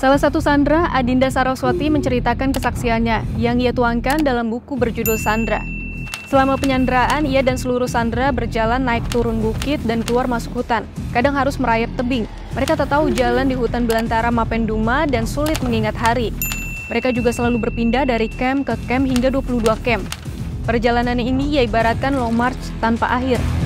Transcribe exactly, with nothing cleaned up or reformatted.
Salah satu sandera, Adinda Saraswati, menceritakan kesaksiannya yang ia tuangkan dalam buku berjudul Sandera. Selama penyanderaan, ia dan seluruh sandera berjalan naik turun bukit dan keluar masuk hutan. Kadang harus merayap tebing. Mereka tak tahu jalan di hutan belantara Mapenduma dan sulit mengingat hari. Mereka juga selalu berpindah dari camp ke camp hingga dua puluh dua camp. Perjalanan ini ia ibaratkan long march tanpa akhir.